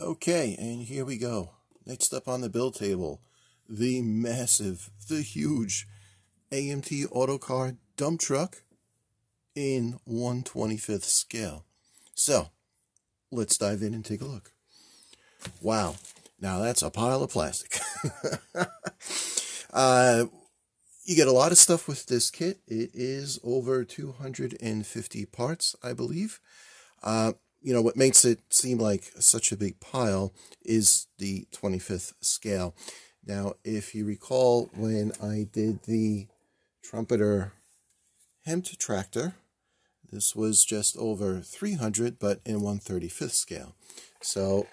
Okay, and here we go. Next up on the build table, the massive, the huge AMT Autocar dump truck in 1/25th scale. So, let's dive in and take a look. Wow, now that's a pile of plastic. You get a lot of stuff with this kit. It is over 250 parts, I believe. You know, what makes it seem like such a big pile is the 25th scale. Now, if you recall, when I did the Trumpeter HEMTT tractor, this was just over 300, but in 1/35th scale. So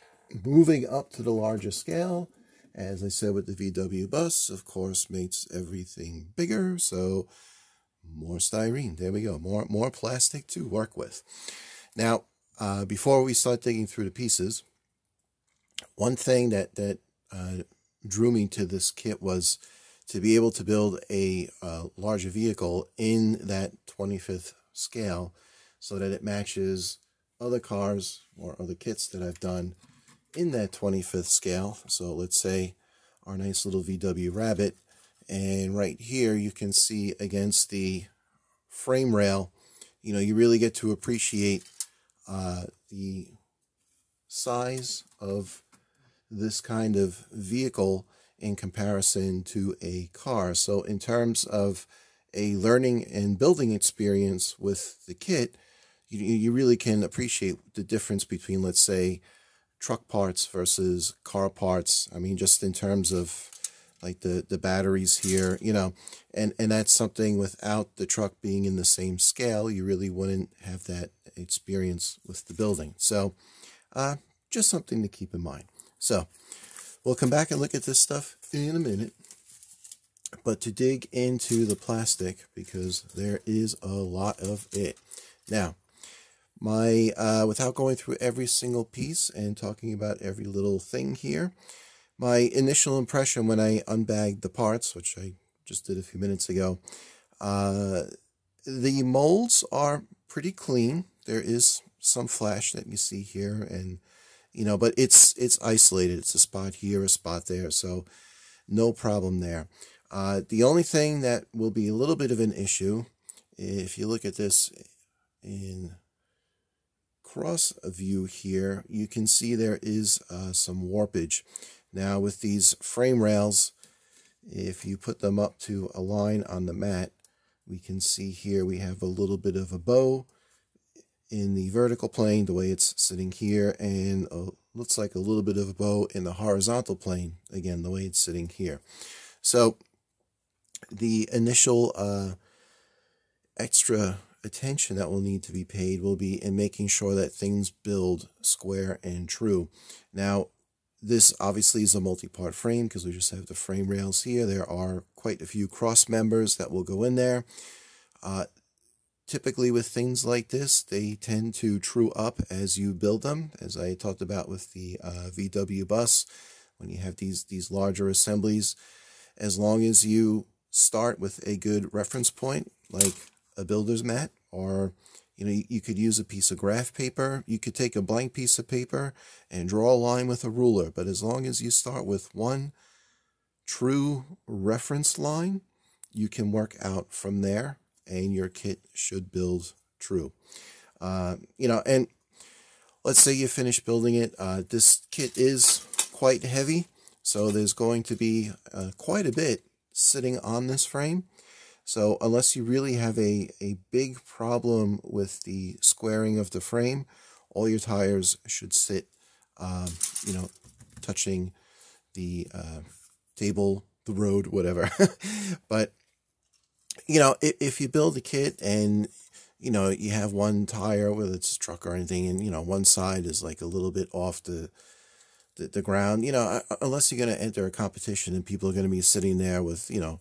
moving up to the larger scale, as I said with the VW bus, of course, makes everything bigger. So more styrene. There we go. More plastic to work with. Now, before we start digging through the pieces, one thing that drew me to this kit was to be able to build a larger vehicle in that 25th scale so that it matches other cars or other kits that I've done in that 25th scale. So let's say our nice little VW Rabbit, and right here you can see against the frame rail, you know, you really get to appreciate the size of this kind of vehicle in comparison to a car. So in terms of a learning and building experience with the kit, you really can appreciate the difference between, let's say, truck parts versus car parts. I mean, just in terms of like the batteries here, you know, and that's something without the truck being in the same scale, you really wouldn't have that experience with the building. So just something to keep in mind. So we'll come back and look at this stuff in a minute, but to dig into the plastic, because there is a lot of it. Now, my without going through every single piece and talking about every little thing here, my initial impression when I unbagged the parts, which I just did a few minutes ago, the molds are pretty clean. There is some flash that you see here, and you know, but it's isolated. It's a spot here, a spot there, so no problem there. The only thing that will be a little bit of an issue, if you look at this in cross view here, you can see there is some warpage. Now with these frame rails, if you put them up to a line on the mat, we can see here we have a little bit of a bow in the vertical plane, the way it's sitting here, and looks like a little bit of a bow in the horizontal plane, again, the way it's sitting here. So the initial extra attention that will need to be paid will be in making sure that things build square and true. Now, this obviously is a multi-part frame because we just have the frame rails here. There are quite a few cross members that will go in there. Typically with things like this, they tend to true up as you build them, as I talked about with the VW bus. When you have these larger assemblies, as long as you start with a good reference point, like a builder's mat, or you know, you could use a piece of graph paper. You could take a blank piece of paper and draw a line with a ruler, but as long as you start with one true reference line, you can work out from there, and your kit should build true. You know, and let's say you finish building it. This kit is quite heavy, so there's going to be quite a bit sitting on this frame. So unless you really have a big problem with the squaring of the frame, all your tires should sit, you know, touching the table, the road, whatever. But, you know, if you build a kit and, you know, you have one tire, whether it's a truck or anything, and, you know, one side is like a little bit off the ground, you know, unless you're going to enter a competition and people are going to be sitting there with, you know,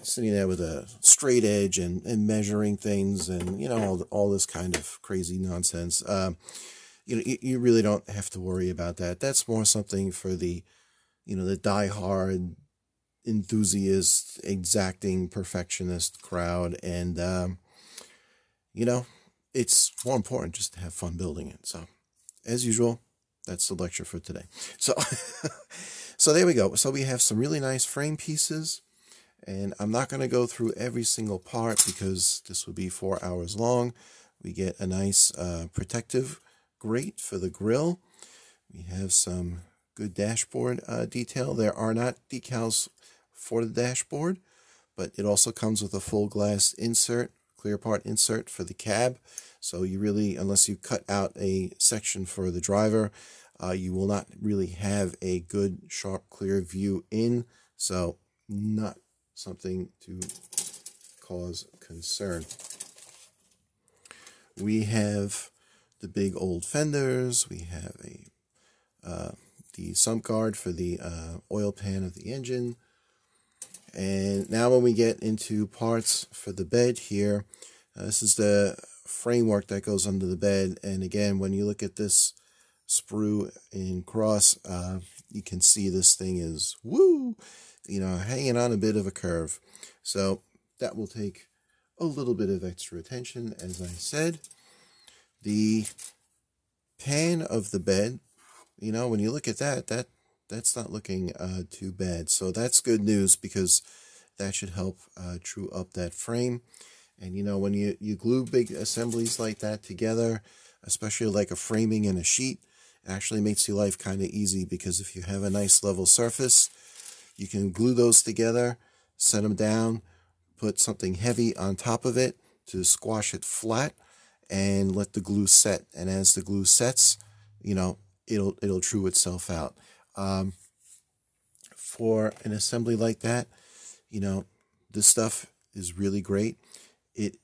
sitting there with a straight edge and measuring things and, you know, all this kind of crazy nonsense. You know, you really don't have to worry about that. That's more something for the, you know, the diehard enthusiast, exacting perfectionist crowd. And, you know, it's more important just to have fun building it. So as usual, that's the lecture for today. So, so there we go. So we have some really nice frame pieces. And I'm not going to go through every single part because this would be 4 hours long. We get a nice protective grate for the grill. We have some good dashboard detail. There are not decals for the dashboard, but it also comes with a full glass insert, clear part insert for the cab. So you really, unless you cut out a section for the driver, you will not really have a good, sharp, clear view in. So not something to cause concern. We have the big old fenders. We have a the sump guard for the oil pan of the engine. And now when we get into parts for the bed here, this is the framework that goes under the bed. And again, when you look at this sprue in cross, you can see this thing is woo, you know, hanging on a bit of a curve. So that will take a little bit of extra attention, as I said. The pan of the bed, you know, when you look at that, that's not looking too bad. So that's good news, because that should help true up that frame. And, you know, when you glue big assemblies like that together, especially like a framing and a sheet, it actually makes your life kind of easy, because if you have a nice level surface, you can glue those together, set them down, put something heavy on top of it to squash it flat, and let the glue set. And as the glue sets, you know, it'll true itself out. For an assembly like that, you know, this stuff is really great. It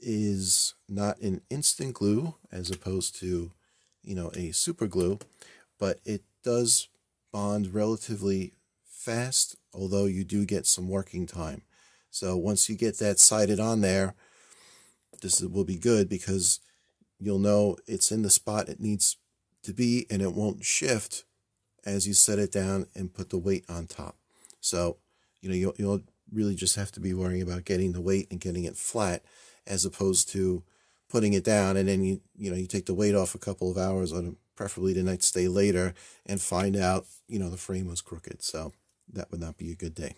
is not an instant glue as opposed to, you know, a super glue, but it does bond relatively fast, although you do get some working time. So once you get that sighted on there, this will be good, because you'll know it's in the spot it needs to be, and it won't shift as you set it down and put the weight on top. So, you know, you'll really just have to be worrying about getting the weight and getting it flat, as opposed to putting it down and then you know, you take the weight off a couple of hours on preferably the next day later and find out, you know, the frame was crooked. So that would not be a good day.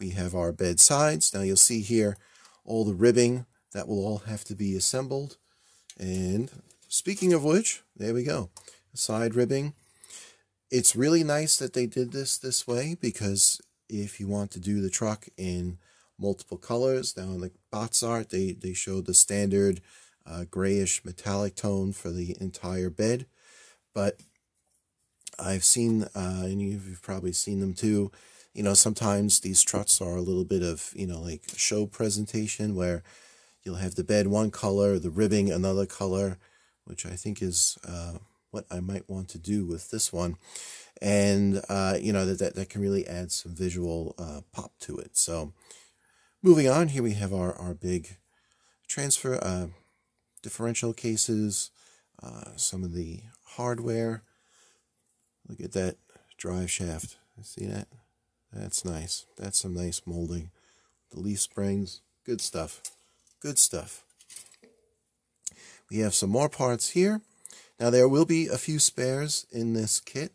We have our bed sides. Now you'll see here all the ribbing that will all have to be assembled. And speaking of which, there we go, side ribbing. It's really nice that they did this way, because if you want to do the truck in multiple colors, now in the box art, they showed the standard grayish metallic tone for the entire bed. But I've seen, and you've probably seen them too, you know, sometimes these trucks are a little bit of, you know, like show presentation, where you'll have the bed one color, the ribbing another color, which I think is what I might want to do with this one. And, you know, that can really add some visual pop to it. So moving on, here we have our big transfer differential cases, some of the hardware. Look at that drive shaft. See that? That's nice. That's some nice molding. The leaf springs. Good stuff. Good stuff. We have some more parts here. Now there will be a few spares in this kit,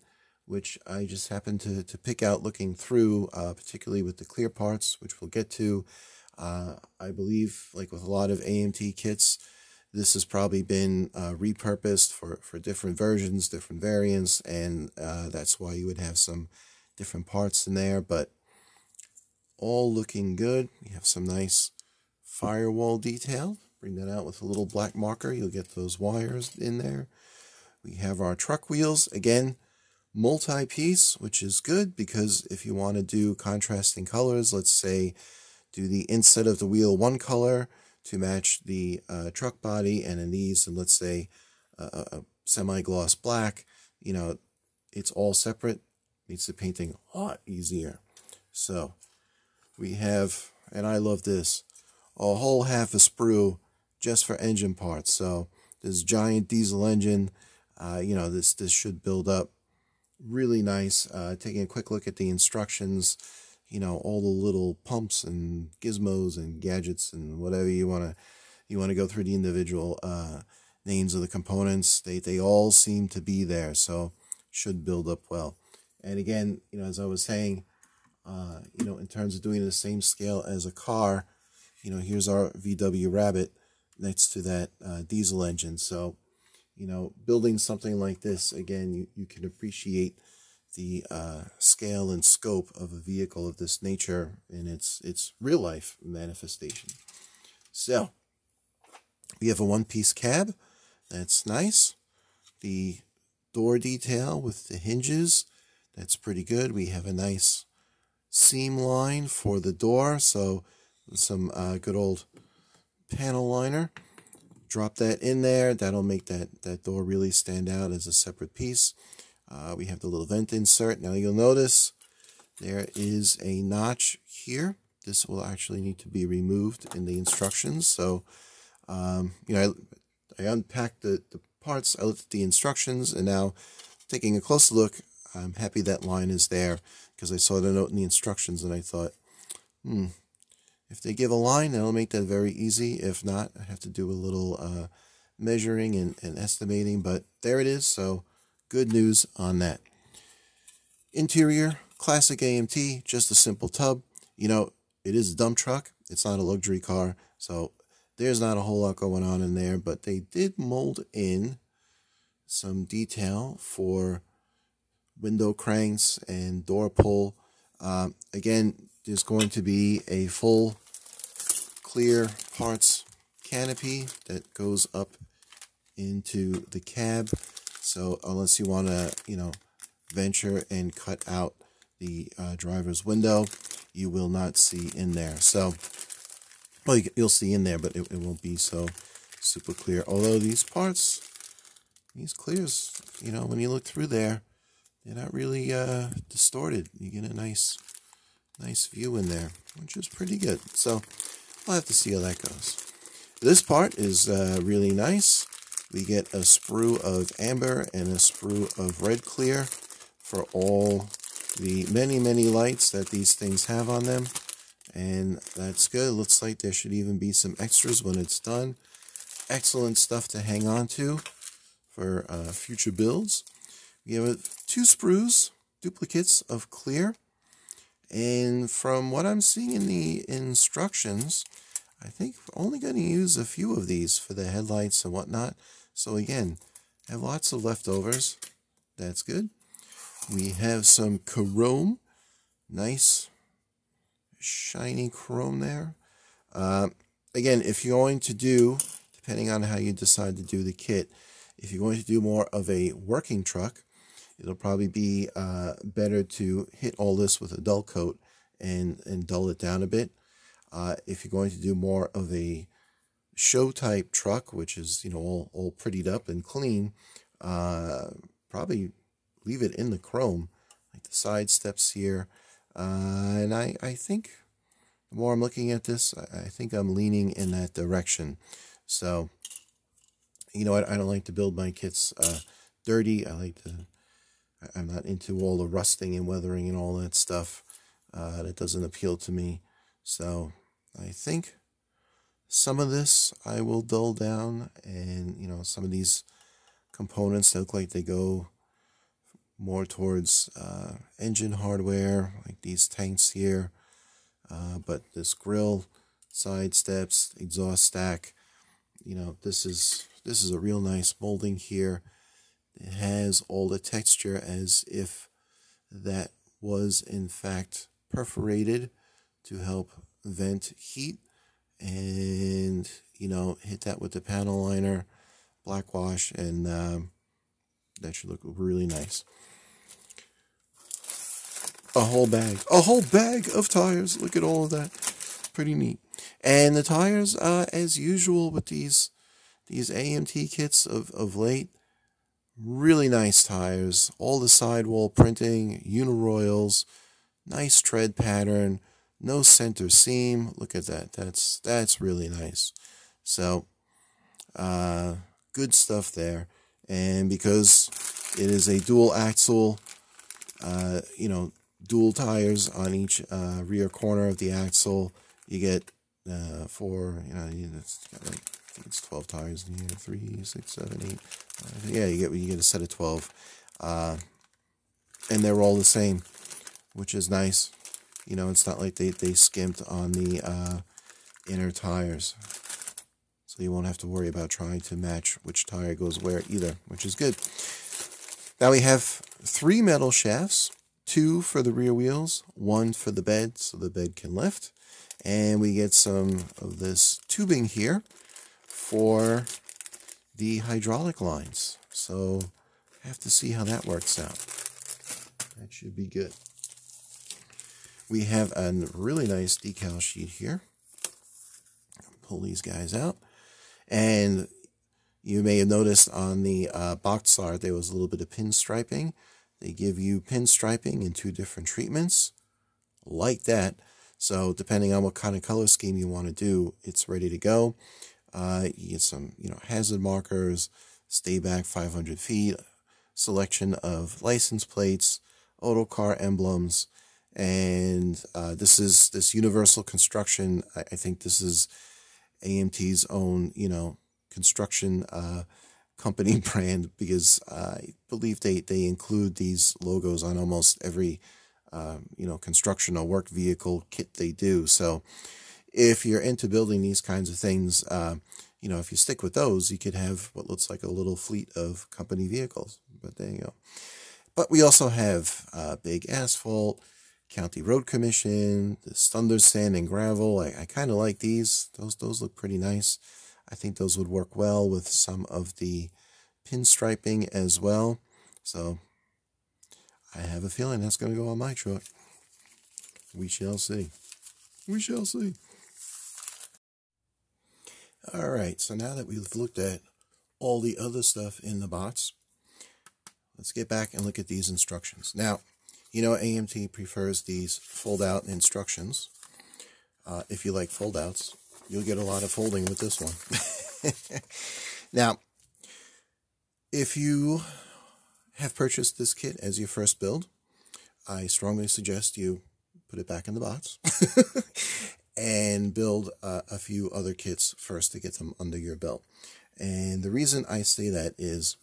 which I just happened to pick out looking through, particularly with the clear parts, which we'll get to. I believe, like with a lot of AMT kits, this has probably been repurposed for different versions, different variants, and that's why you would have some different parts in there, but all looking good. You have some nice firewall detail. Bring that out with a little black marker. You'll get those wires in there. We have our truck wheels. Again, multi-piece, which is good, because if you want to do contrasting colors, let's say do the inset of the wheel one color to match the truck body, and in these, and let's say a semi-gloss black, you know, it's all separate, makes the painting a lot easier. So we have, and I love this, a whole half a sprue just for engine parts. So this giant diesel engine, you know, this should build up really nice. Taking a quick look at the instructions, you know, all the little pumps and gizmos and gadgets and whatever you want to go through the individual names of the components. They all seem to be there, so should build up well. And again, you know, as I was saying, you know, in terms of doing the same scale as a car, you know, here's our VW Rabbit next to that diesel engine. So, you know, building something like this, again, you can appreciate the scale and scope of a vehicle of this nature in its real life manifestation. So we have a one-piece cab. That's nice. The door detail with the hinges, that's pretty good. We have a nice seam line for the door, so some good old panel liner. Drop that in there. That'll make that door really stand out as a separate piece. We have the little vent insert. Now you'll notice there is a notch here. This will actually need to be removed in the instructions. So, you know, I unpacked the parts, I looked at the instructions, and now taking a closer look, I'm happy that line is there because I saw the note in the instructions and I thought, if they give a line, that'll make that very easy. If not, I have to do a little measuring and estimating, but there it is. So good news on that. Interior, classic AMT, just a simple tub. You know, it is a dump truck. It's not a luxury car. So there's not a whole lot going on in there, but they did mold in some detail for window cranks and door pull. Again, there's going to be a full clear parts canopy that goes up into the cab. So unless you want to, you know, venture and cut out the driver's window, you will not see in there. So, well, you'll see in there, but it won't be so super clear. Although these parts, these clears, you know, when you look through there, they're not really distorted. You get a nice view in there, which is pretty good. So I'll have to see how that goes. This part is really nice. We get a sprue of amber and a sprue of red clear for all the many, many lights that these things have on them. And that's good. It looks like there should even be some extras when it's done. Excellent stuff to hang on to for future builds. We have two sprues, duplicates of clear. And from what I'm seeing in the instructions, I think we're only going to use a few of these for the headlights and whatnot. So again, I have lots of leftovers. That's good. We have some chrome. Nice, shiny chrome there. Again, if you're going to do, depending on how you decide to do the kit, if you're going to do more of a working truck, it'll probably be better to hit all this with a dull coat and dull it down a bit. If you're going to do more of a show type truck, which is, you know, all prettied up and clean, probably leave it in the chrome, like the side steps here. And I think the more I'm looking at this, I think I'm leaning in that direction. So, you know, I don't like to build my kits dirty. I'm not into all the rusting and weathering and all that stuff. That doesn't appeal to me. So I think some of this I will dull down, and, you know, some of these components that look like they go more towards engine hardware, like these tanks here, but this grill, side steps, exhaust stack, you know, this is a real nice molding here. It has all the texture as if that was in fact perforated to help vent heat, and, you know, hit that with the panel liner, black wash, and that should look really nice. A whole bag of tires. Look at all of that. Pretty neat. And the tires, as usual with these AMT kits of late, really nice tires. All the sidewall printing, uniroyals, nice tread pattern. No center seam. Look at that. That's really nice. So, good stuff there. And because it is a dual axle, you know, dual tires on each rear corner of the axle, you get for, you know, it's got like think it's 12 tires in here. 3, 6, 7, 8, 9, yeah, you get a set of 12, and they're all the same, which is nice. You know, it's not like they skimped on the inner tires, so you won't have to worry about trying to match which tire goes where either, which is good. Now we have 3 metal shafts, 2 for the rear wheels, 1 for the bed, so the bed can lift. And we get some of this tubing here for the hydraulic lines. So I have to see how that works out. That should be good. We have a really nice decal sheet here. Pull these guys out. And you may have noticed on the box art there was a little bit of pinstriping. They give you pinstriping in 2 different treatments like that. So depending on what kind of color scheme you want to do, it's ready to go. You get some, you know, hazard markers, stay back 500 feet, selection of license plates, Autocar emblems, and this universal construction. I think this is AMT's own, you know, construction company brand, because I believe they include these logos on almost every you know, construction or work vehicle kit they do. So if you're into building these kinds of things, you know, if you stick with those, you could have what looks like a little fleet of company vehicles. But there you go. But we also have Big Asphalt, County Road Commission, this Thunder Sand and Gravel. I kind of like these. Those look pretty nice. I think those would work well with some of the pinstriping as well. So I have a feeling that's going to go on my truck. We shall see. We shall see. All right, so now that we've looked at all the other stuff in the box, let's get back and look at these instructions. Now, you know AMT prefers these fold-out instructions. If you like fold-outs, you'll get a lot of folding with this one. Now, if you have purchased this kit as your first build, I strongly suggest you put it back in the box and build a few other kits first to get them under your belt. And the reason I say that is,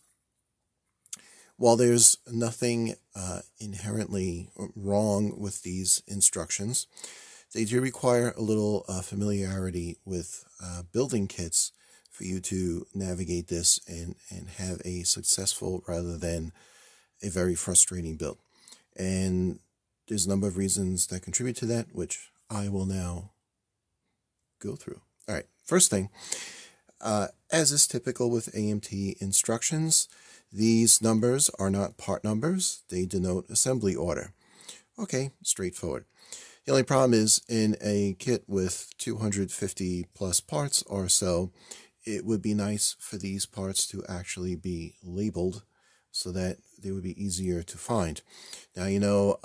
while there's nothing inherently wrong with these instructions, they do require a little familiarity with building kits for you to navigate this and have a successful rather than a very frustrating build. And there's a number of reasons that contribute to that, which I will now go through. All right, first thing, as is typical with AMT instructions, these numbers are not part numbers. They denote assembly order. Okay, straightforward. The only problem is, in a kit with 250 plus parts or so, it would be nice for these parts to actually be labeled so that they would be easier to find. Now, you know,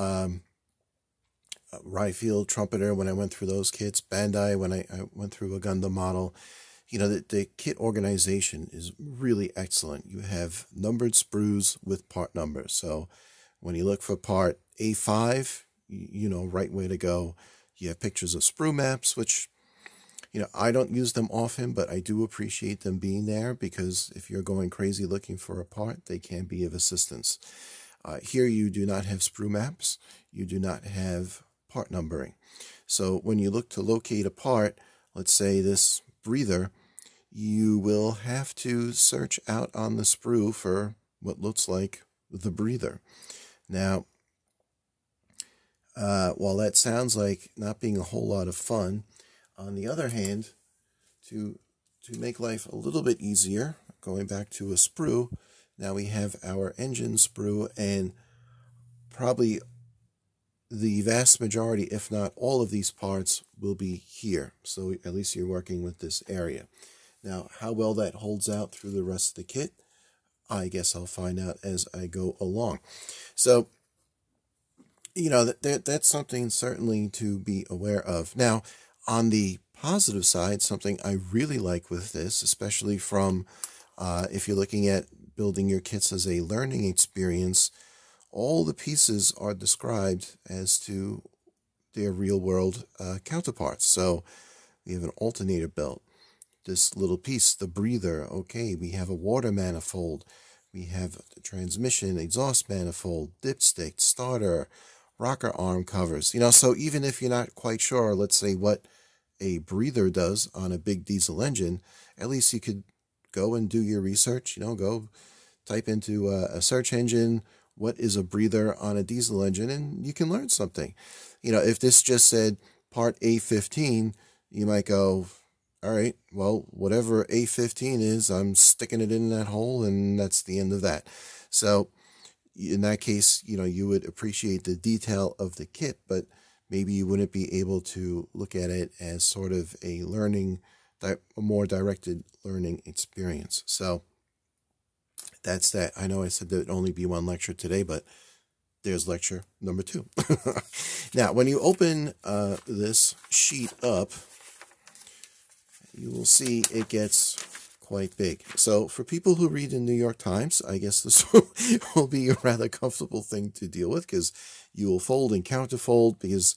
Ryefield, Trumpeter, when I went through those kits, Bandai, when I went through a Gundam model, you know, the kit organization is really excellent. You have numbered sprues with part numbers. So when you look for part A5, you know, right way to go. You have pictures of sprue maps, which, you know, I don't use them often, but I do appreciate them being there, because if you're going crazy looking for a part, they can be of assistance. Here you do not have sprue maps. You do not have part numbering. So when you look to locate a part, let's say this breather, you will have to search out on the sprue for what looks like the breather. Now, while that sounds like not being a whole lot of fun, on the other hand, to make life a little bit easier, going back to a sprue, now we have our engine sprue, and probably the vast majority, if not all of these parts, will be here. So at least you're working with this area. Now, how well that holds out through the rest of the kit, I guess I'll find out as I go along. So, you know, that's something certainly to be aware of. Now, on the positive side, something I really like with this, especially from if you're looking at building your kits as a learning experience, all the pieces are described as to their real world counterparts. So we have an alternator belt, this little piece, the breather. Okay, we have a water manifold. We have the transmission, exhaust manifold, dipstick, starter, rocker arm covers. You know, so even if you're not quite sure, let's say, what a breather does on a big diesel engine, at least you could go and do your research. You know, go type into a search engine, what is a breather on a diesel engine, and you can learn something. You know, if this just said part A15, you might go, all right, well, whatever A15 is, I'm sticking it in that hole, and that's the end of that. So in that case, you know, you would appreciate the detail of the kit, but maybe you wouldn't be able to look at it as sort of a learning, a more directed learning experience. So that's that. I know I said there'd only be one lecture today, but there's lecture number 2. Now, when you open this sheet up, you will see it gets quite big. So for people who read the New York Times, I guess this will be a rather comfortable thing to deal with, because you will fold and counterfold, because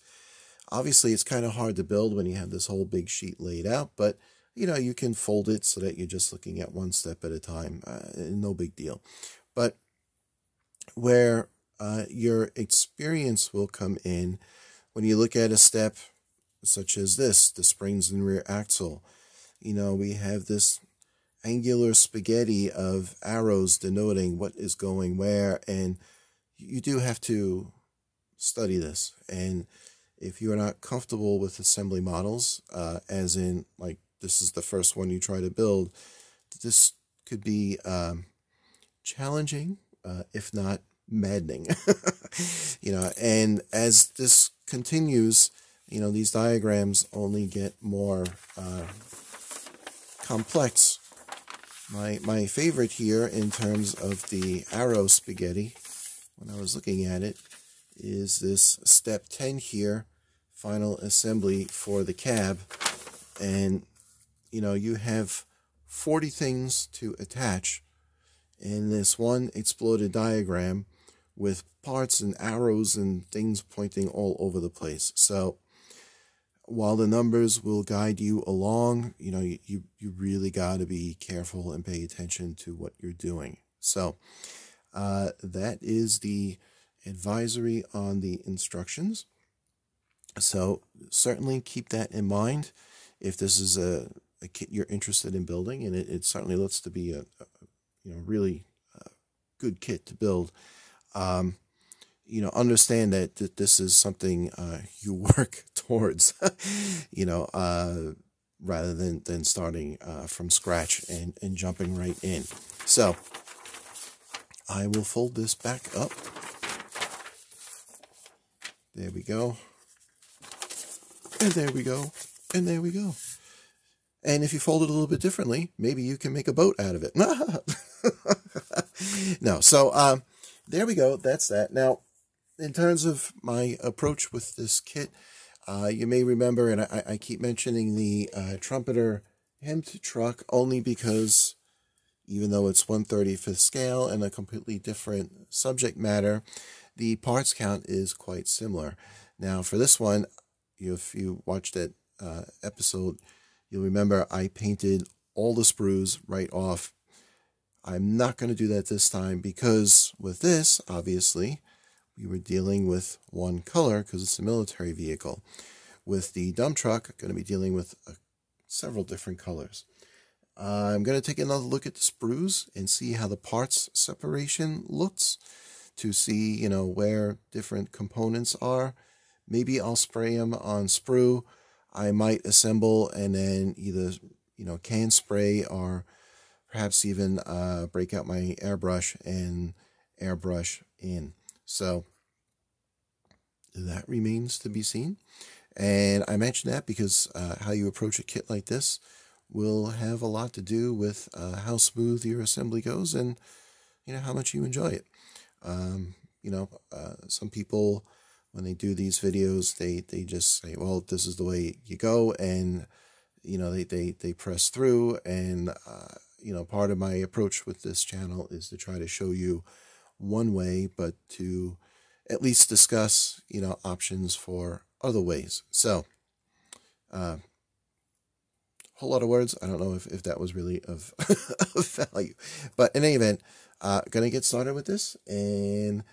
obviously it's kind of hard to build when you have this whole big sheet laid out, but you know, you can fold it so that you're just looking at one step at a time, no big deal. But where your experience will come in, when you look at a step such as this, the springs and rear axle, you know, we have this angular spaghetti of arrows denoting what is going where, and you do have to study this. And if you are not comfortable with assembly models, as in, like, this is the first one you try to build, this could be challenging, if not maddening. You know, and as this continues, you know, these diagrams only get more complex. My favorite here in terms of the arrow spaghetti, when I was looking at it, is this step 10 here, final assembly for the cab. And you know, you have 40 things to attach in this one exploded diagram with parts and arrows and things pointing all over the place. So while the numbers will guide you along, you know, you really got to be careful and pay attention to what you're doing. So that is the advisory on the instructions. So certainly keep that in mind if this is a kit you're interested in building, and it certainly looks to be a you know, really good kit to build. You know, understand that this is something you work towards, you know, rather than starting from scratch and jumping right in. So I will fold this back up. There we go. And there we go. And there we go. And if you fold it a little bit differently, maybe you can make a boat out of it. No, so there we go. That's that. Now, in terms of my approach with this kit, you may remember, and I keep mentioning the Trumpeter HEMTT truck only because, even though it's 1/35 scale and a completely different subject matter, the parts count is quite similar. Now, for this one, if you watched that episode, you'll remember I painted all the sprues right off. I'm not going to do that this time because with this, obviously, we were dealing with one color because it's a military vehicle. With the dump truck, I'm going to be dealing with several different colors. I'm going to take another look at the sprues and see how the parts separation looks, to see, you know, where different components are. Maybe I'll spray them on sprue. I might assemble and then either, you know, can spray, or perhaps even break out my airbrush and airbrush in. So that remains to be seen. And I mention that because how you approach a kit like this will have a lot to do with how smooth your assembly goes and, you know, how much you enjoy it. You know, some people, when they do these videos, they just say, well, this is the way you go, and, you know, they press through. And, you know, part of my approach with this channel is to try to show you one way, but to at least discuss, you know, options for other ways. So whole lot of words. I don't know if that was really of, of value, but in any event, gonna get started with this, and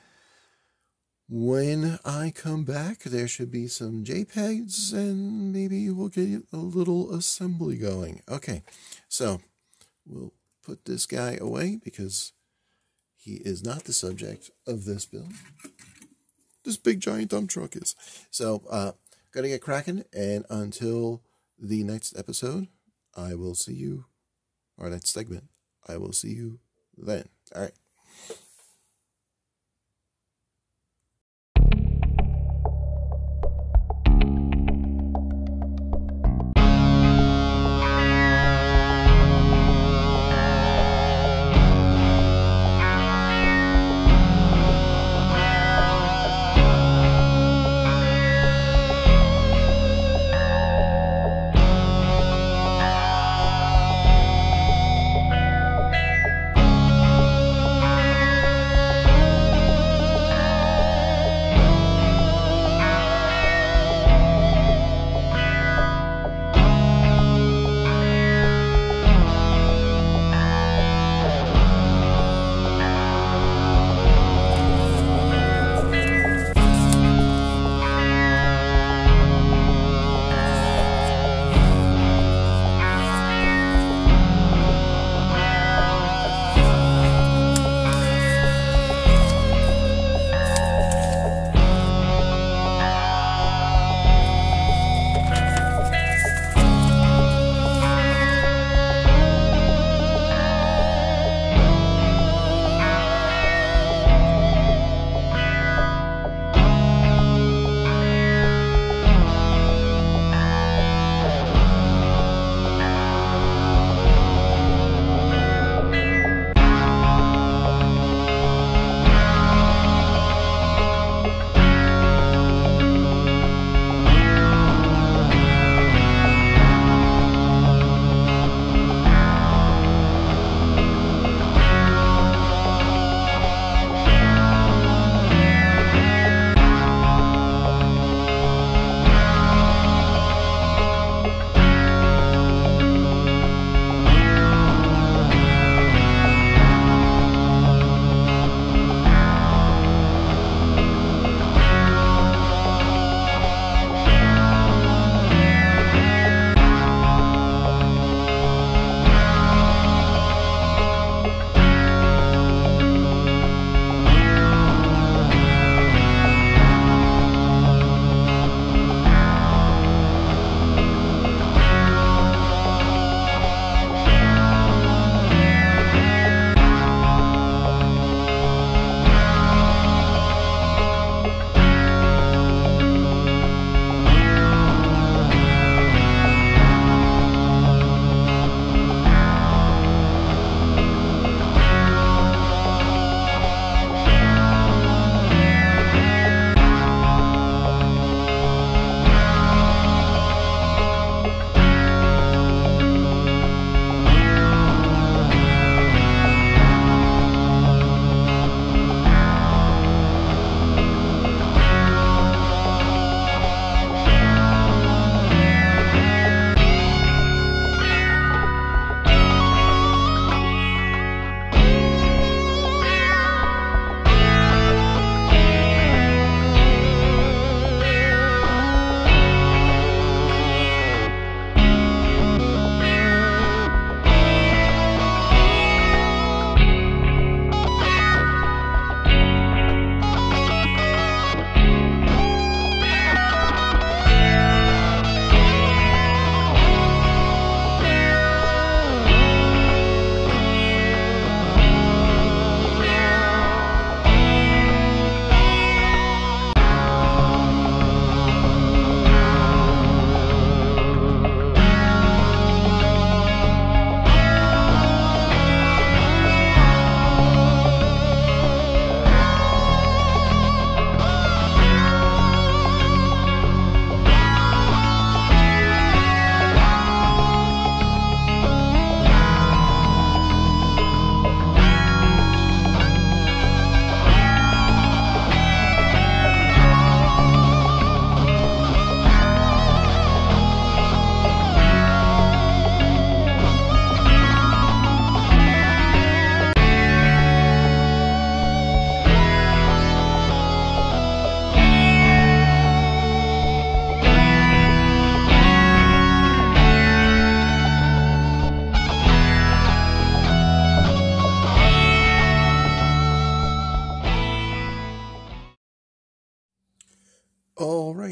when I come back, there should be some JPEGs, and maybe we'll get a little assembly going. Okay, so we'll put this guy away because he is not the subject of this build. This big giant dump truck is. So, gonna get cracking, and until the next episode, I will see you, or next segment, I will see you then. All right.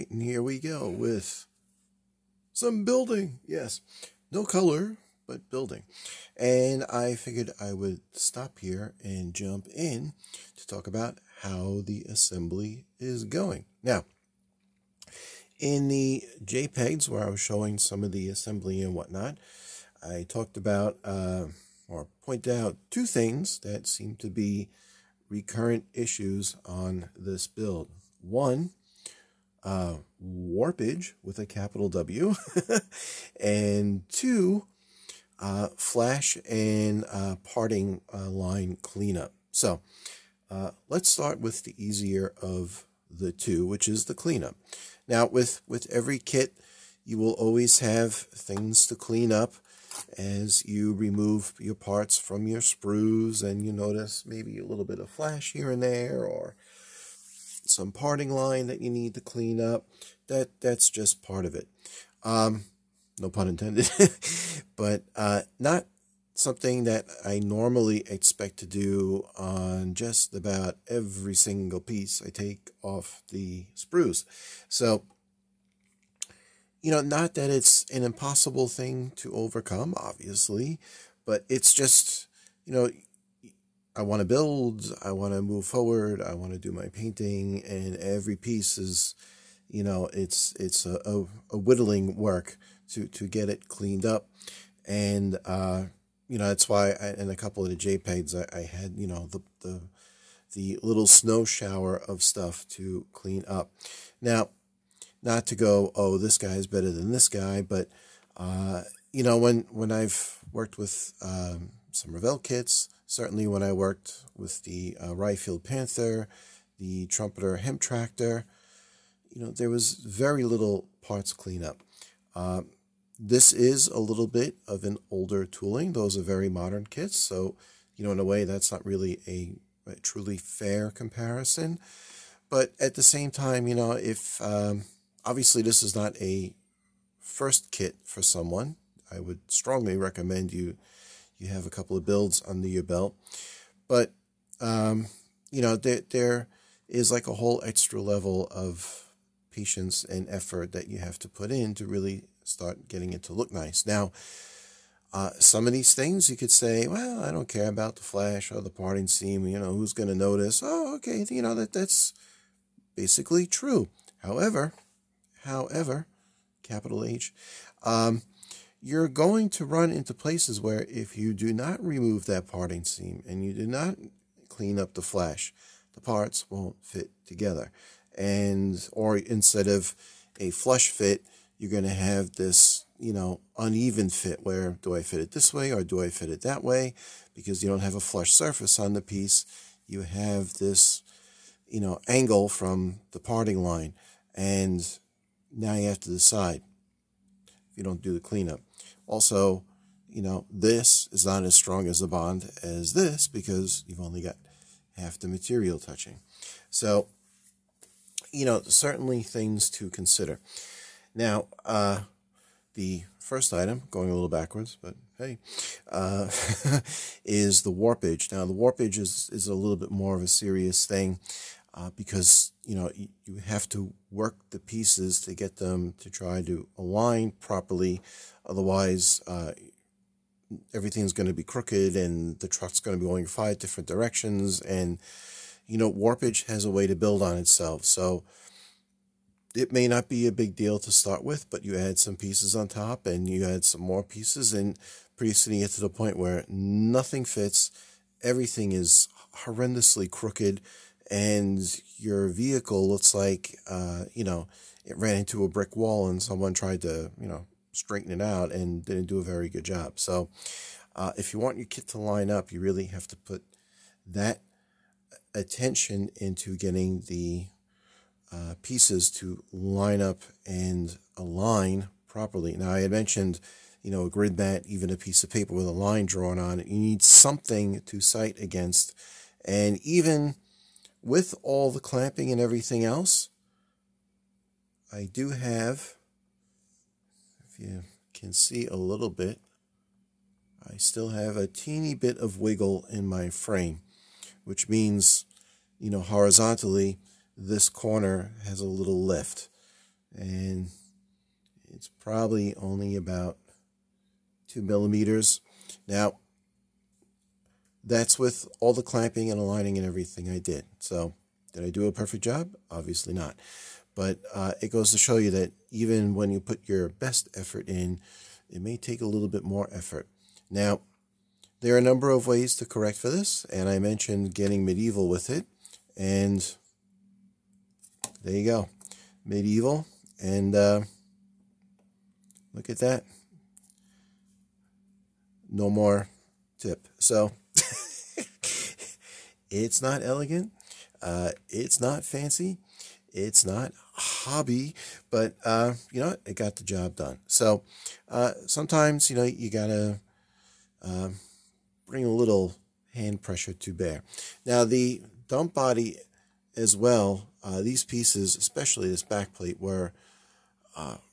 right, and here we go with some building. Yes, no color, but building. And I figured I would stop here and jump in to talk about how the assembly is going. Now, in the JPEGs where I was showing some of the assembly and whatnot, I talked about or pointed out two things that seem to be recurrent issues on this build. One, warpage with a capital W, and two, flash and parting line cleanup. So let's start with the easier of the two, which is the cleanup. Now with every kit, you will always have things to clean up as you remove your parts from your sprues, and you notice maybe a little bit of flash here and there, or some parting line that you need to clean up. That's just part of it. No pun intended. But not something that I normally expect to do on just about every single piece I take off the sprues. So, you know, not that it's an impossible thing to overcome, obviously, but it's just, you know, I want to build, I want to move forward, I want to do my painting, and every piece is, you know, it's a whittling work to get it cleaned up. And, you know, that's why in a couple of the JPEGs, I had, you know, the little snow shower of stuff to clean up. Now, not to go, oh, this guy is better than this guy, but, you know, when I've worked with some Revell kits, certainly when I worked with the Ryefield Panther, the Trumpeter HEMTT, you know, there was very little parts cleanup. This is a little bit of an older tooling. Those are very modern kits, so, you know, in a way, that's not really a truly fair comparison. But at the same time, you know, if... obviously, this is not a first kit for someone. I would strongly recommend you have a couple of builds under your belt. But, you know, there is like a whole extra level of patience and effort that you have to put in to really start getting it to look nice. Now, some of these things you could say, well, I don't care about the flash or the parting seam. You know, who's going to notice? Oh, okay, you know, that's basically true. However, capital H, you're going to run into places where if you do not remove that parting seam and you do not clean up the flash, the parts won't fit together. And, or instead of a flush fit, you're going to have this, you know, uneven fit where do I fit it this way or do I fit it that way? Because you don't have a flush surface on the piece. You have this, you know, angle from the parting line. And now you have to decide if you don't do the cleanup. Also, you know, this is not as strong as the bond as this because you've only got half the material touching. So, you know, certainly things to consider. Now, the first item, going a little backwards, but hey, is the warpage. Now, the warpage is a little bit more of a serious thing. Because, you know, you have to work the pieces to get them to try to align properly. Otherwise, everything's going to be crooked and the truck's going to be going 5 different directions. And, you know, warpage has a way to build on itself. So it may not be a big deal to start with, but you add some pieces on top and you add some more pieces. And pretty soon you get to the point where nothing fits. Everything is horrendously crooked. And your vehicle looks like, you know, it ran into a brick wall and someone tried to, you know, straighten it out and didn't do a very good job. So if you want your kit to line up, you really have to put that attention into getting the pieces to line up and align properly. Now, I had mentioned, you know, a grid mat, even a piece of paper with a line drawn on it. You need something to sight against. And even... with all the clamping and everything else, I do have, if you can see a little bit, I still have a teeny bit of wiggle in my frame, which means, you know, horizontally, this corner has a little lift. and it's probably only about 2 millimeters. Now, that's with all the clamping and aligning and everything I did. So, did I do a perfect job? Obviously not. But it goes to show you that even when you put your best effort in, it may take a little bit more effort. Now, there are a number of ways to correct for this, and I mentioned getting medieval with it, and there you go. Medieval, and look at that. No more tip. So, it's not elegant, it's not fancy, it's not hobby, but you know, it got the job done. So sometimes, you know, you gotta bring a little hand pressure to bear. Now the dump body as well, these pieces, especially this back plate, were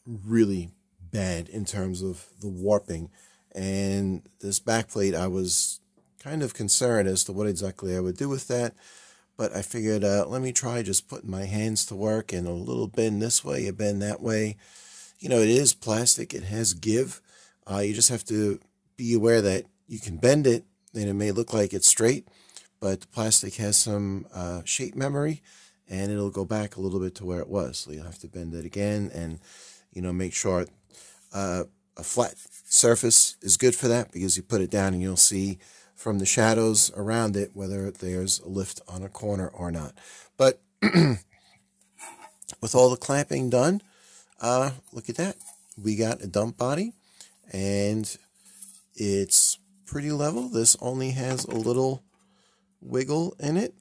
really bad in terms of the warping. And this back plate, I was kind of concerned as to what exactly I would do with that. But I figured, let me try just putting my hands to work, and a little bend this way, a bend that way. You know, it is plastic. It has give. You just have to be aware that you can bend it, and it may look like it's straight, but the plastic has some shape memory, and it'll go back a little bit to where it was. So you'll have to bend it again and, you know, make sure a flat surface is good for that, because you put it down and you'll see from the shadows around it whether there's a lift on a corner or not. But with all the clamping done, look at that. We got a dump body, and it's pretty level. This only has a little wiggle in it,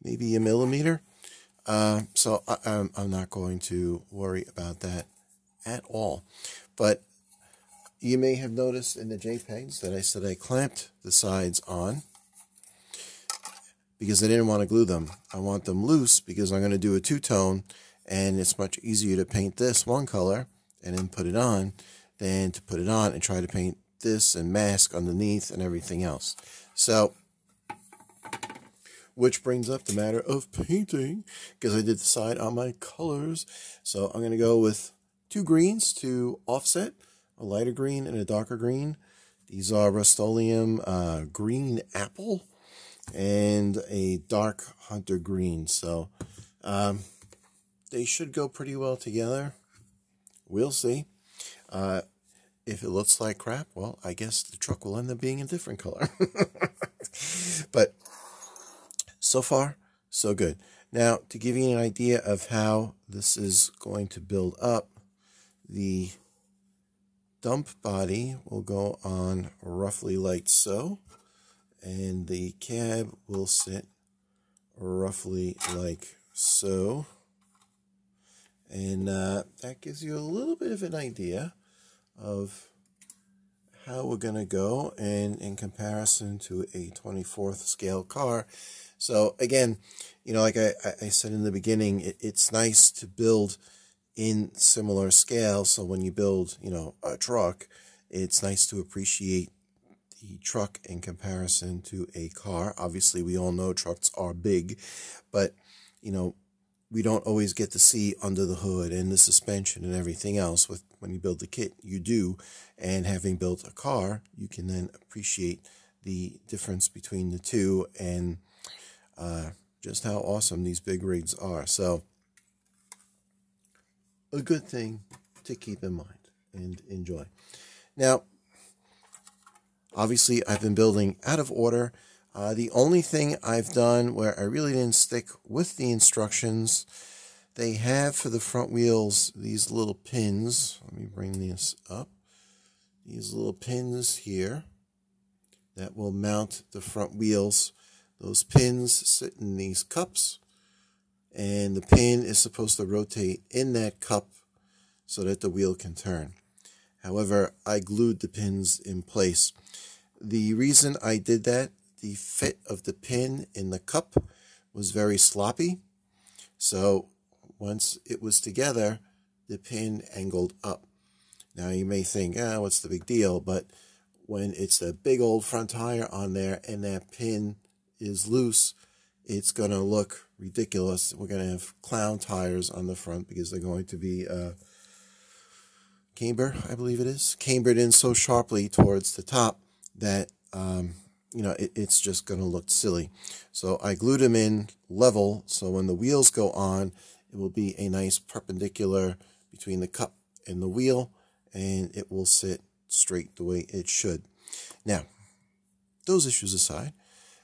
maybe a millimeter. So I'm not going to worry about that at all. But you may have noticed in the JPEGs that I said I clamped the sides on because I didn't want to glue them. I want them loose because I'm going to do a two-tone, and it's much easier to paint this one color and then put it on than to put it on and try to paint this and mask underneath and everything else. So, which brings up the matter of painting, because I did decide on my colors. So I'm going to go with two greens to offset, a lighter green and a darker green. These are Rust-Oleum Green Apple and a Dark Hunter Green. So they should go pretty well together. We'll see. If it looks like crap, well, I guess the truck will end up being a different color. But so far, so good. Now, to give you an idea of how this is going to build up, the dump body will go on roughly like so, and the cab will sit roughly like so. And that gives you a little bit of an idea of how we're going to go, and in comparison to a 24th scale car. So again, you know, like I said in the beginning, it's nice to build in similar scale. So when you build, you know, a truck, it's nice to appreciate the truck in comparison to a car. Obviously, we all know trucks are big, but, you know, we don't always get to see under the hood and the suspension and everything else. With when you build the kit, you do. And having built a car, you can then appreciate the difference between the two, and just how awesome these big rigs are. So a good thing to keep in mind and enjoy. Now, obviously, I've been building out of order. The only thing I've done where I really didn't stick with the instructions, they have for the front wheels these little pins. Let me bring this up. These little pins here that will mount the front wheels. Those pins sit in these cups, and the pin is supposed to rotate in that cup so that the wheel can turn. However, I glued the pins in place. The reason I did that, the fit of the pin in the cup was very sloppy. So once it was together, the pin angled up. Now you may think, ah, what's the big deal? But when it's a big old front tire on there and that pin is loose, it's going to look ridiculous. We're going to have clown tires on the front because they're going to be cambered, I believe it is, cambered in so sharply towards the top that, you know, it's just going to look silly. So I glued them in level, so when the wheels go on, it will be a nice perpendicular between the cup and the wheel, and it will sit straight the way it should. Now, those issues aside,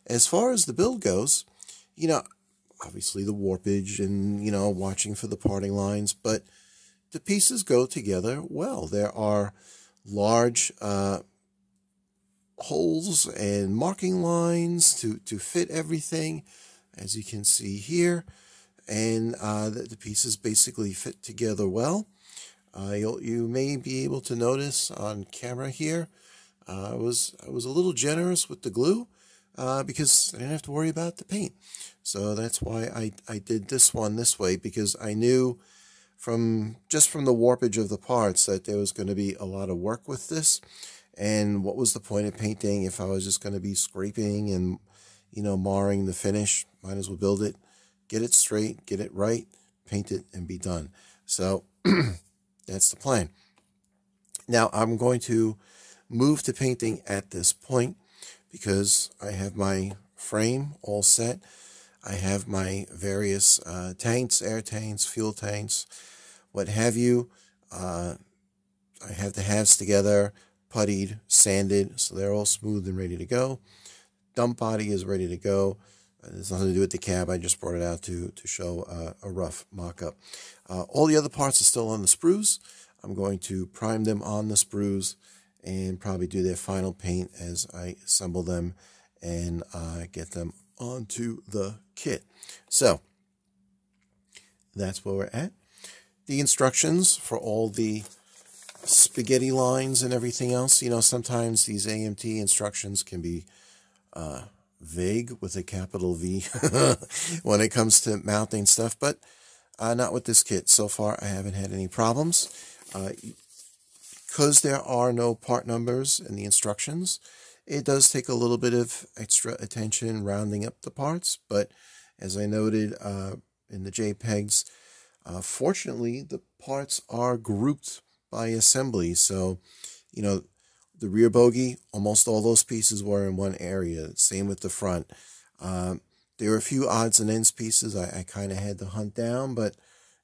as far as the build goes, you know, obviously the warpage and, you know, watching for the parting lines, but the pieces go together well. There are large holes and marking lines to fit everything, as you can see here, and the pieces basically fit together well. You may be able to notice on camera here, I was a little generous with the glue because I didn't have to worry about the paint. So that's why I did this one this way, because I knew from the warpage of the parts that there was going to be a lot of work with this. And what was the point of painting if I was just going to be scraping and, you know, marring the finish? Might as well build it, get it straight, get it right, paint it, and be done. So that's the plan. Now I'm going to move to painting at this point because I have my frame all set. I have my various tanks, air tanks, fuel tanks, what have you. I have the halves together, puttied, sanded, so they're all smooth and ready to go. Dump body is ready to go. It's nothing to do with the cab. I just brought it out to show a rough mock-up. All the other parts are still on the sprues. I'm going to prime them on the sprues and probably do their final paint as I assemble them and get them onto the kit. So that's where we're at. The instructions for all the spaghetti lines and everything else, you know, sometimes these AMT instructions can be vague with a capital V when it comes to mounting stuff, but not with this kit. So far, I haven't had any problems. Because there are no part numbers in the instructions, it does take a little bit of extra attention rounding up the parts, but as I noted in the JPEGs, fortunately, the parts are grouped by assembly. So, you know, the rear bogie, almost all those pieces were in one area. Same with the front. There were a few odds and ends pieces I kind of had to hunt down, but,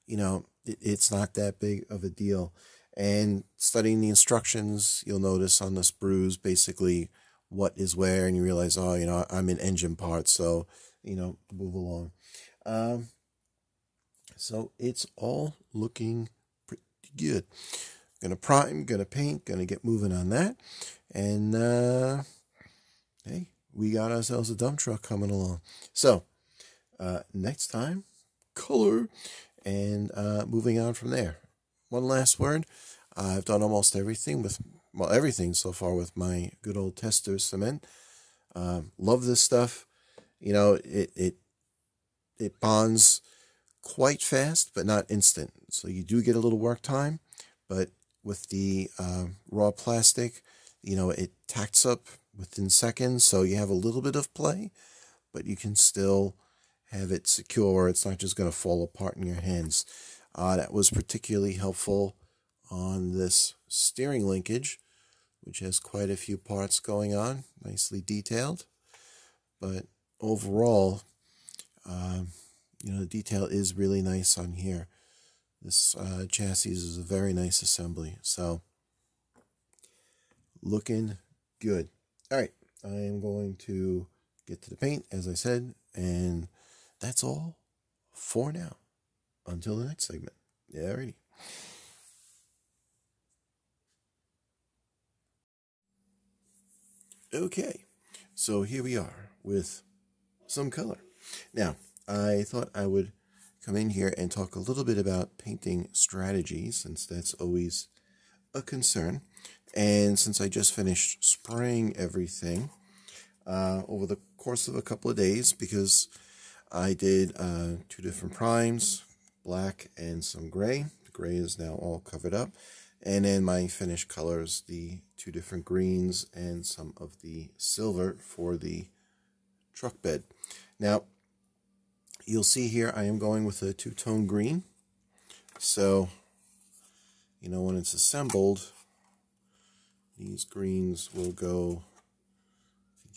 you know, it's not that big of a deal. And studying the instructions, you'll notice on the sprues basically what is where, and you realize, oh, you know, I'm in engine parts, so, you know, move along. So it's all looking pretty good. Gonna prime, gonna paint, gonna get moving on that. And hey, we got ourselves a dump truck coming along. So next time, color, and moving on from there. One last word. I've done almost everything with, well, everything so far with my good old Tester cement. Love this stuff. You know, it bonds quite fast, but not instant. So you do get a little work time, but with the raw plastic, you know, it tacks up within seconds, so you have a little bit of play, but you can still have it secure. It's not just going to fall apart in your hands. That was particularly helpful on this steering linkage, which has quite a few parts going on, nicely detailed. But overall, you know, the detail is really nice on here. This chassis is a very nice assembly, so looking good. All right, I am going to get to the paint, as I said, and that's all for now. Until the next segment. Yeah, alrighty. Okay, so here we are with some color. Now, I thought I would come in here and talk a little bit about painting strategy, since that's always a concern. And since I just finished spraying everything over the course of a couple of days, because I did 2 different primes, black and some gray. The gray is now all covered up. And then my finished colors, the 2 different greens and some of the silver for the truck bed. Now, You'll see here I am going with a two-tone green. So, you know, when it's assembled, these greens will go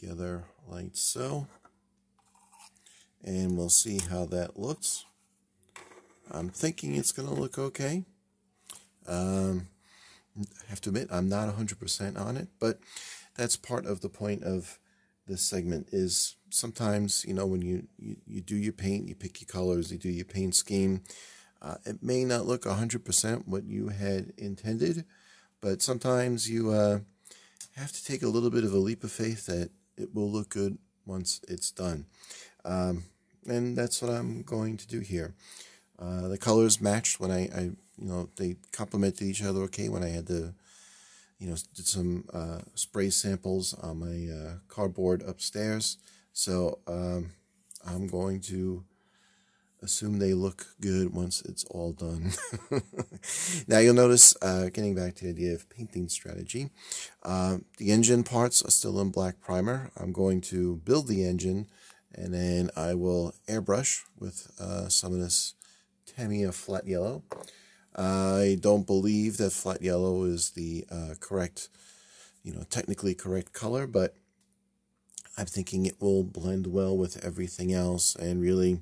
together like so. And we'll see how that looks. I'm thinking it's going to look okay. I have to admit, I'm not 100% on it, but that's part of the point of this segment is sometimes, you know, when you do your paint, you pick your colors, you do your paint scheme, it may not look 100% what you had intended, but sometimes you have to take a little bit of a leap of faith that it will look good once it's done. And that's what I'm going to do here. The colors matched when I you know, they complemented each other okay when I had the, you know, did some spray samples on my cardboard upstairs. So I'm going to assume they look good once it's all done. Now you'll notice, getting back to the idea of painting strategy, the engine parts are still in black primer. I'm going to build the engine and then I will airbrush with some of this Tamiya flat yellow. I don't believe that flat yellow is the correct, you know, technically correct color, but I'm thinking it will blend well with everything else. And really,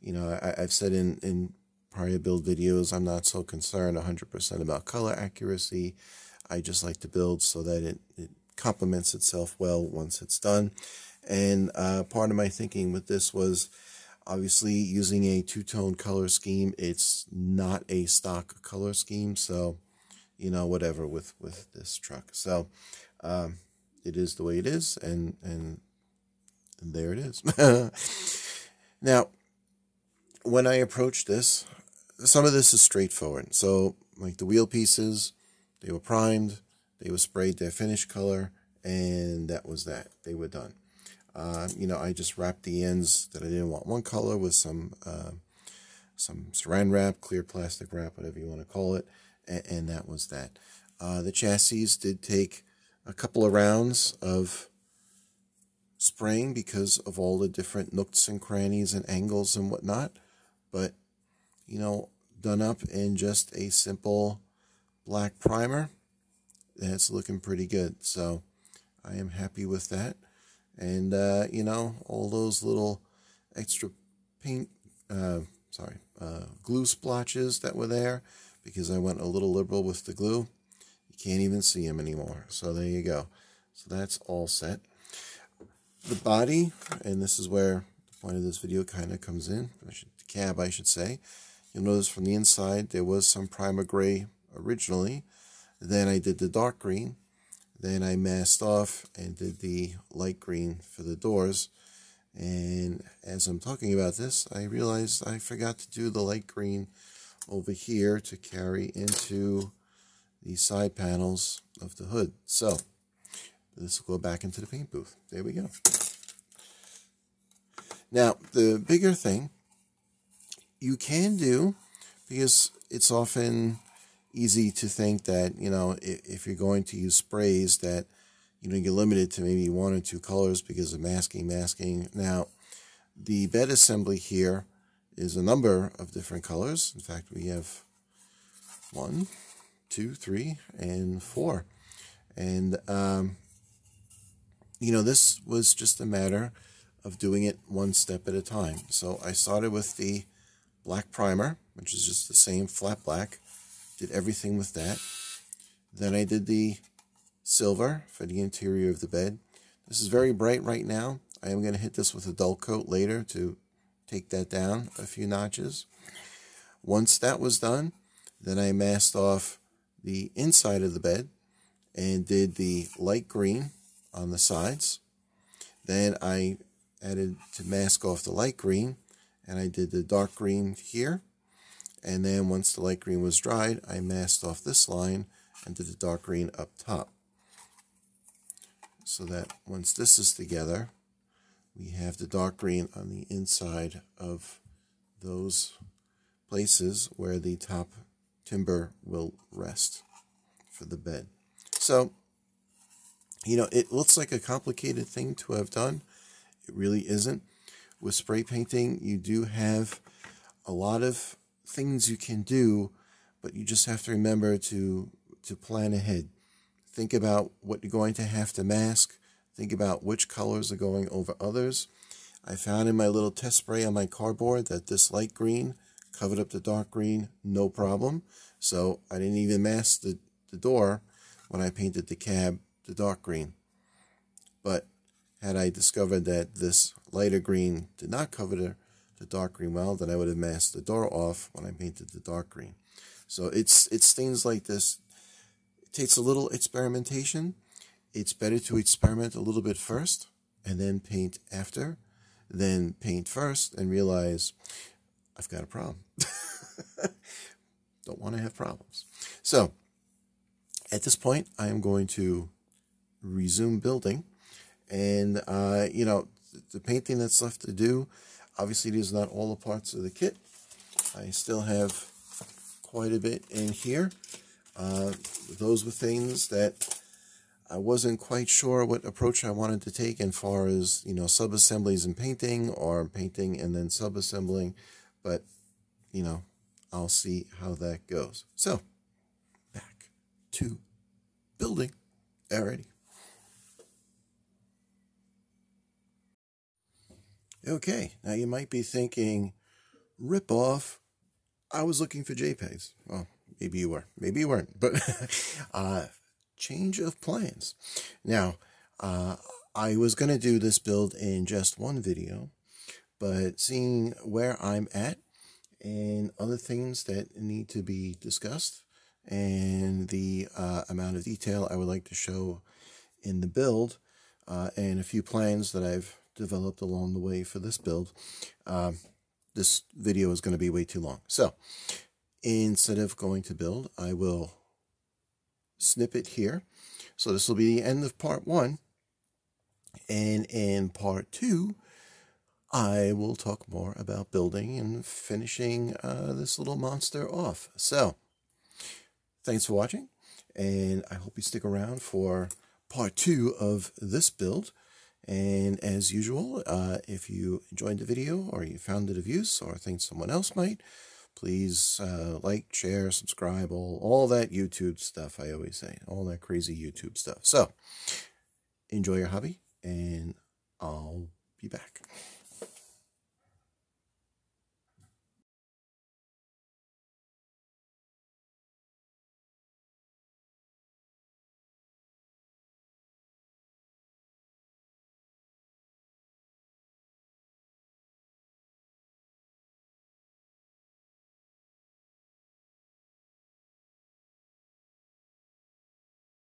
you know, I've said in prior build videos, I'm not so concerned 100% about color accuracy. I just like to build so that it complements itself well once it's done. And part of my thinking with this was, obviously, using a two-tone color scheme, it's not a stock color scheme, so, you know, whatever with this truck. So, it is the way it is, and there it is. Now, when I approach this, some of this is straightforward. So, like the wheel pieces, they were primed, they were sprayed their finish color, and that was that. They were done. You know, I just wrapped the ends that I didn't want one color with some saran wrap, clear plastic wrap, whatever you want to call it, and that was that. The chassis did take a couple of rounds of spraying because of all the different nooks and crannies and angles and whatnot, but, you know, done up in just a simple black primer, that's looking pretty good, so I am happy with that. And, you know, all those little extra paint, glue splotches that were there, because I went a little liberal with the glue, you can't even see them anymore. So there you go. So that's all set. The body, and this is where the point of this video kind of comes in, the cab, I should say. You'll notice from the inside, there was some primer gray originally. Then I did the dark green. Then I masked off and did the light green for the doors. And as I'm talking about this, I realized I forgot to do the light green over here to carry into the side panels of the hood. So this will go back into the paint booth. There we go. Now, the bigger thing you can do, because it's often easy to think that, you know, if you're going to use sprays that, you know, you're limited to maybe one or two colors because of masking. Now, the bed assembly here is a number of different colors. In fact, we have 1, 2, 3, and 4. And, you know, this was just a matter of doing it one step at a time. So I started with the black primer, which is just the same flat black. Did everything with that. Then I did the silver for the interior of the bed. This is very bright right now. I am going to hit this with a dull coat later to take that down a few notches. Once that was done, then I masked off the inside of the bed and did the light green on the sides. Then I added to mask off the light green and I did the dark green here. And then once the light green was dried, I masked off this line and did the dark green up top. So that once this is together, we have the dark green on the inside of those places where the top timber will rest for the bed. So, you know, it looks like a complicated thing to have done. It really isn't. with spray painting, you do have a lot of things you can do, but you just have to remember to plan ahead. Think about what you're going to have to mask. Think about which colors are going over others. I found in my little test spray on my cardboard that this light green covered up the dark green, no problem. So I didn't even mask the door when I painted the cab the dark green. But had I discovered that this lighter green did not cover the dark green well, then I would have masked the door off when I painted the dark green. So it's things like this. It takes a little experimentation. It's better to experiment a little bit first and then paint after, then paint first and realize I've got a problem. Don't want to have problems. So at this point, I am going to resume building. And, you know, the painting that's left to do, obviously these are not all the parts of the kit. I still have quite a bit in here. Those were things that I wasn't quite sure what approach I wanted to take as far as, you know, sub-assemblies and painting, or painting and then sub-assembling. But, you know, I'll see how that goes. So, back to building. Alrighty. Okay, now you might be thinking, rip off, I was looking for JPEGs. Well, maybe you were, maybe you weren't, but change of plans. Now, I was going to do this build in just one video, but seeing where I'm at and other things that need to be discussed and the amount of detail I would like to show in the build and a few plans that I've developed along the way for this build, this video is going to be way too long. So instead of going to build, I will snip it here. So this will be the end of part one. And in part two, I will talk more about building and finishing this little monster off. So thanks for watching. And I hope you stick around for part two of this build. And as usual, if you enjoyed the video or you found it of use or think someone else might, please like, share, subscribe, all that YouTube stuff I always say, all that crazy YouTube stuff. So enjoy your hobby, and I'll be back.